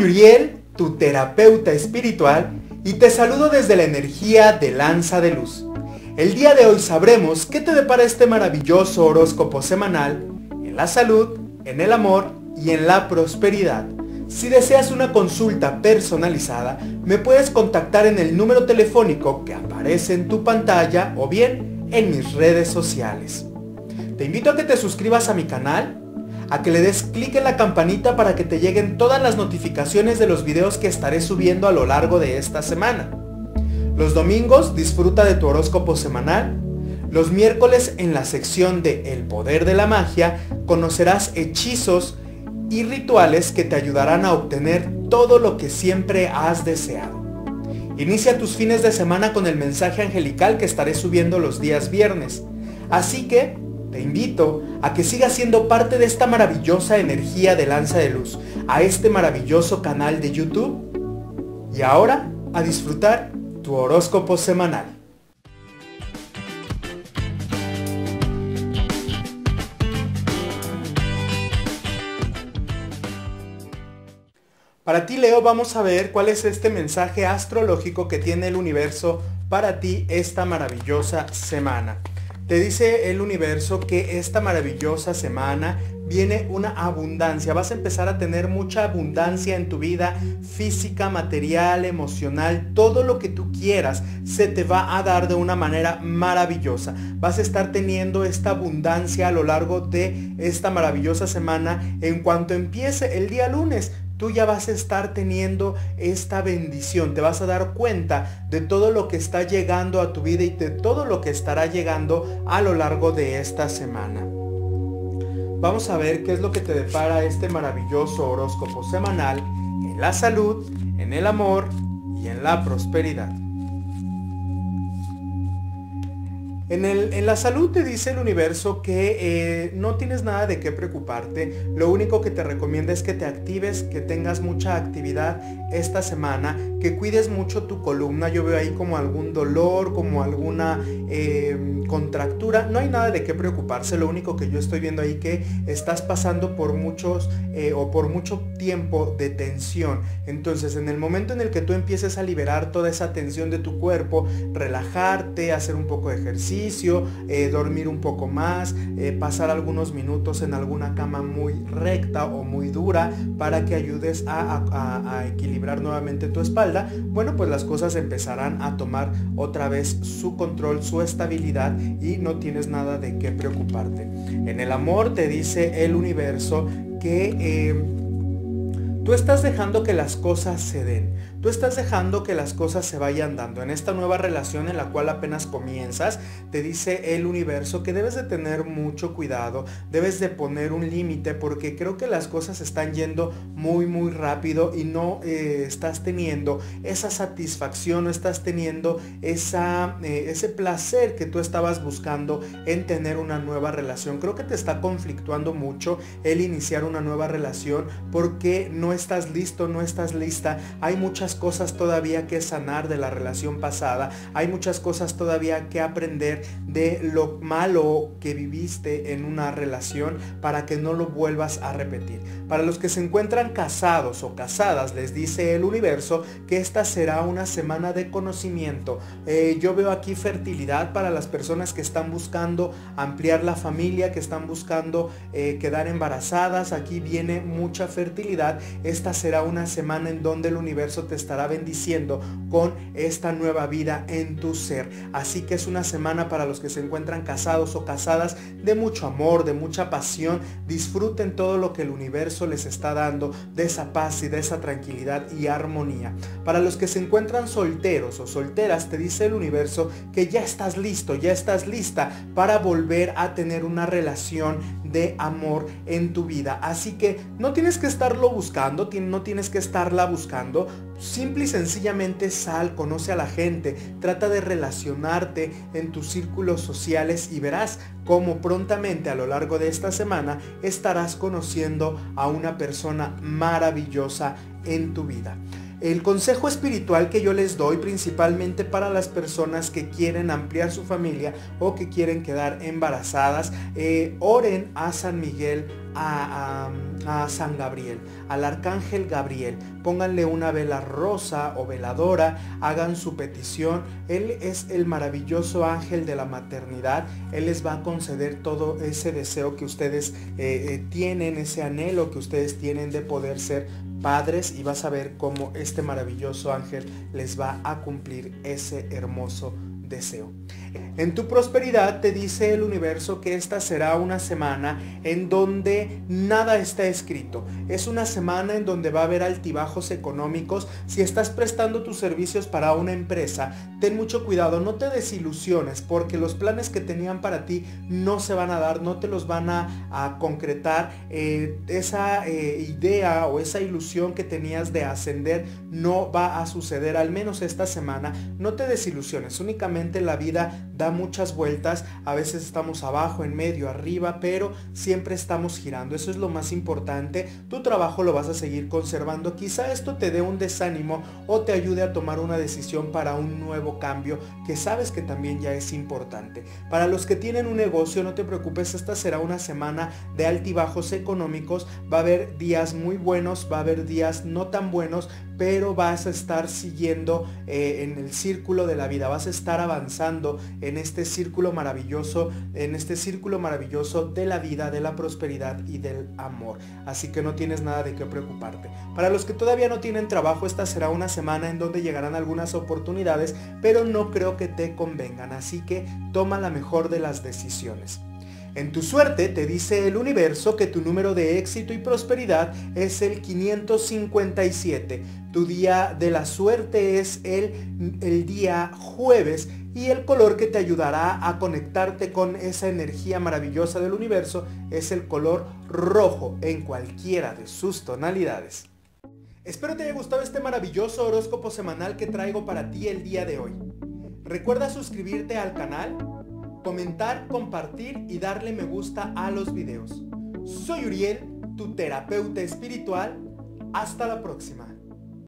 Gabriel, tu terapeuta espiritual, y te saludo desde la energía de Lanza de Luz. El día de hoy sabremos qué te depara este maravilloso horóscopo semanal en la salud, en el amor y en la prosperidad. Si deseas una consulta personalizada, me puedes contactar en el número telefónico que aparece en tu pantalla o bien en mis redes sociales. Te invito a que te suscribas a mi canal, a que le des clic en la campanita para que te lleguen todas las notificaciones de los videos que estaré subiendo a lo largo de esta semana. Los domingos disfruta de tu horóscopo semanal. Los miércoles en la sección de El Poder de la Magia conocerás hechizos y rituales que te ayudarán a obtener todo lo que siempre has deseado. Inicia tus fines de semana con el mensaje angelical que estaré subiendo los días viernes. Así que te invito a que sigas siendo parte de esta maravillosa energía de Lanza de Luz, a este maravilloso canal de YouTube. Y ahora, a disfrutar tu horóscopo semanal. Para ti, Leo, vamos a ver cuál es este mensaje astrológico que tiene el universo para ti esta maravillosa semana. Te dice el universo que esta maravillosa semana viene una abundancia. Vas a empezar a tener mucha abundancia en tu vida física, material, emocional. Todo lo que tú quieras se te va a dar de una manera maravillosa. Vas a estar teniendo esta abundancia a lo largo de esta maravillosa semana. En cuanto empiece el día lunes, tú ya vas a estar teniendo esta bendición. Te vas a dar cuenta de todo lo que está llegando a tu vida y de todo lo que estará llegando a lo largo de esta semana. Vamos a ver qué es lo que te depara este maravilloso horóscopo semanal en la salud, en el amor y en la prosperidad. En la salud te dice el universo que no tienes nada de qué preocuparte. Lo único que te recomienda es que te actives, que tengas mucha actividad esta semana, que cuides mucho tu columna. Yo veo ahí como algún dolor, como alguna contractura. No hay nada de qué preocuparse. Lo único que yo estoy viendo ahí que estás pasando por mucho tiempo de tensión. Entonces, en el momento en el que tú empieces a liberar toda esa tensión de tu cuerpo, relajarte, hacer un poco de ejercicio, dormir un poco más, pasar algunos minutos en alguna cama muy recta o muy dura para que ayudes a equilibrar nuevamente tu espalda, bueno, pues las cosas empezarán a tomar otra vez su control, su estabilidad, y no tienes nada de qué preocuparte. En el amor te dice el universo que tú estás dejando que las cosas se den, tú estás dejando que las cosas se vayan dando. En esta nueva relación en la cual apenas comienzas, te dice el universo que debes de tener mucho cuidado, debes de poner un límite, porque creo que las cosas están yendo muy rápido y no estás teniendo esa satisfacción, no estás teniendo ese placer que tú estabas buscando en tener una nueva relación. Creo que te está conflictuando mucho el iniciar una nueva relación porque no estás listo, no estás lista. Hay muchas cosas todavía que sanar de la relación pasada, hay muchas cosas todavía que aprender de lo malo que viviste en una relación para que no lo vuelvas a repetir. Para los que se encuentran casados o casadas, les dice el universo que esta será una semana de conocimiento. Yo veo aquí fertilidad para las personas que están buscando ampliar la familia, que están buscando quedar embarazadas. Aquí viene mucha fertilidad. Esta será una semana en donde el universo te estará bendiciendo con esta nueva vida en tu ser. Así que es una semana para los que se encuentran casados o casadas de mucho amor, de mucha pasión. Disfruten todo lo que el universo les está dando, de esa paz y de esa tranquilidad y armonía. Para los que se encuentran solteros o solteras, te dice el universo que ya estás listo, ya estás lista para volver a tener una relación de amor en tu vida. Así que no tienes que estarlo buscando, no tienes que estarla buscando. Simple y sencillamente sal, conoce a la gente, trata de relacionarte en tus círculos sociales y verás cómo prontamente a lo largo de esta semana estarás conociendo a una persona maravillosa en tu vida. El consejo espiritual que yo les doy principalmente para las personas que quieren ampliar su familia o que quieren quedar embarazadas, oren a San Miguel, a San Gabriel, al Arcángel Gabriel, pónganle una vela rosa o veladora, hagan su petición, él es el maravilloso ángel de la maternidad, él les va a conceder todo ese deseo que ustedes tienen, ese anhelo que ustedes tienen de poder ser padres, y vas a ver cómo este maravilloso ángel les va a cumplir ese hermoso deseo. En tu prosperidad te dice el universo que esta será una semana en donde nada está escrito. Es una semana en donde va a haber altibajos económicos. Si estás prestando tus servicios para una empresa, ten mucho cuidado, no te desilusiones, porque los planes que tenían para ti no se van a dar, no te los van a concretar. Esa idea o esa ilusión que tenías de ascender no va a suceder, al menos esta semana. No te desilusiones, únicamente la vida da muchas vueltas, a veces estamos abajo, en medio, arriba, pero siempre estamos girando, eso es lo más importante. Tu trabajo lo vas a seguir conservando, quizá esto te dé un desánimo o te ayude a tomar una decisión para un nuevo cambio que sabes que también ya es importante. Para los que tienen un negocio, no te preocupes, esta será una semana de altibajos económicos, va a haber días muy buenos, va a haber días no tan buenos, pero vas a estar siguiendo en el círculo de la vida, vas a estar avanzando en este círculo maravilloso, de la vida, de la prosperidad y del amor. Así que no tienes nada de qué preocuparte. Para los que todavía no tienen trabajo, esta será una semana en donde llegarán algunas oportunidades, pero no creo que te convengan, así que toma la mejor de las decisiones. En tu suerte te dice el universo que tu número de éxito y prosperidad es el 557. Tu día de la suerte es el día jueves, y el color que te ayudará a conectarte con esa energía maravillosa del universo es el color rojo en cualquiera de sus tonalidades. Espero te haya gustado este maravilloso horóscopo semanal que traigo para ti el día de hoy. Recuerda suscribirte al canal, comentar, compartir y darle me gusta a los videos. Soy Uriel, tu terapeuta espiritual. Hasta la próxima.